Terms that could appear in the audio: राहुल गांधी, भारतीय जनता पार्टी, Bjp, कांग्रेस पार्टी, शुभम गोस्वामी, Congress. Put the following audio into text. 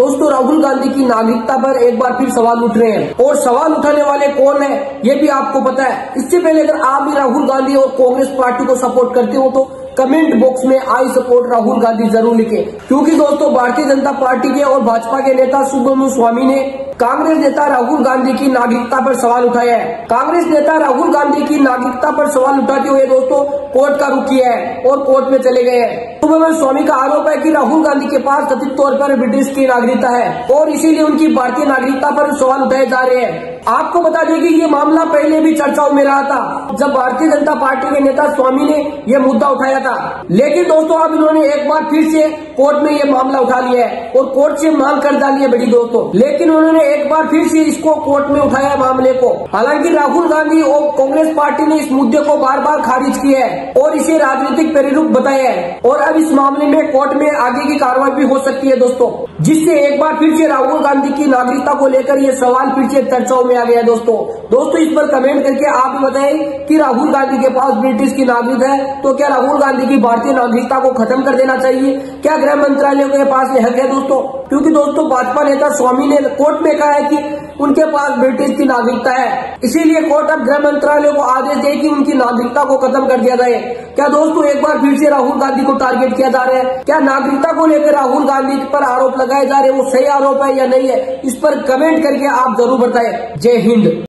दोस्तों, राहुल गांधी की नागरिकता पर एक बार फिर सवाल उठ रहे हैं और सवाल उठाने वाले कौन है ये भी आपको पता है। इससे पहले अगर आप भी राहुल गांधी और कांग्रेस पार्टी को सपोर्ट करते हो तो कमेंट बॉक्स में आई सपोर्ट राहुल गांधी जरूर लिखे, क्योंकि दोस्तों भारतीय जनता पार्टी के और भाजपा के नेता शुभम गोस्वामी ने कांग्रेस नेता राहुल गांधी की नागरिकता पर सवाल उठाया है। कांग्रेस नेता राहुल गांधी की नागरिकता पर सवाल उठाते हुए दोस्तों कोर्ट का रुख किया है और कोर्ट में चले गए हैं। शुभम गोस्वामी का आरोप है कि राहुल गांधी के पास कथित तौर पर ब्रिटिश की नागरिकता है और इसीलिए उनकी भारतीय नागरिकता पर सवाल उठाए जा रहे हैं। आपको बता दें कि ये मामला पहले भी चर्चाओं में रहा था जब भारतीय जनता पार्टी के नेता स्वामी ने यह मुद्दा उठाया था, लेकिन दोस्तों अब इन्होंने एक बार फिर से कोर्ट में ये मामला उठा लिया है और कोर्ट से मांग कर डाली है बड़ी दोस्तों। लेकिन उन्होंने एक बार फिर से इसको कोर्ट में उठाया मामले को। हालांकि राहुल गांधी और कांग्रेस पार्टी ने इस मुद्दे को बार बार खारिज किया है और इसे राजनीतिक परिरूप बताया है और अब इस मामले में कोर्ट में आगे की कार्रवाई भी हो सकती है दोस्तों, जिससे एक बार फिर से राहुल गांधी की नागरिकता को लेकर ये सवाल फिर से चर्चाओं में आ गया है दोस्तों। दोस्तों इस पर कमेंट करके आप भी बताएं कि राहुल गांधी के पास ब्रिटिश की नागरिकता है तो क्या राहुल गांधी की भारतीय नागरिकता को खत्म कर देना चाहिए? क्या गृह मंत्रालय के पास ये हक है दोस्तों? क्योंकि दोस्तों भाजपा नेता स्वामी ने कोर्ट में कहा है कि उनके पास ब्रिटिश की नागरिकता है, इसीलिए कोर्ट अब गृह मंत्रालय को आदेश दे कि उनकी नागरिकता को खत्म कर दिया जाए। क्या दोस्तों एक बार फिर से राहुल गांधी को टारगेट किया जा रहा है? क्या नागरिकता को लेकर राहुल गांधी पर आरोप लगाए जा रहे हैं वो सही आरोप है या नहीं है, इस पर कमेंट करके आप जरूर बताएं। जय हिंद।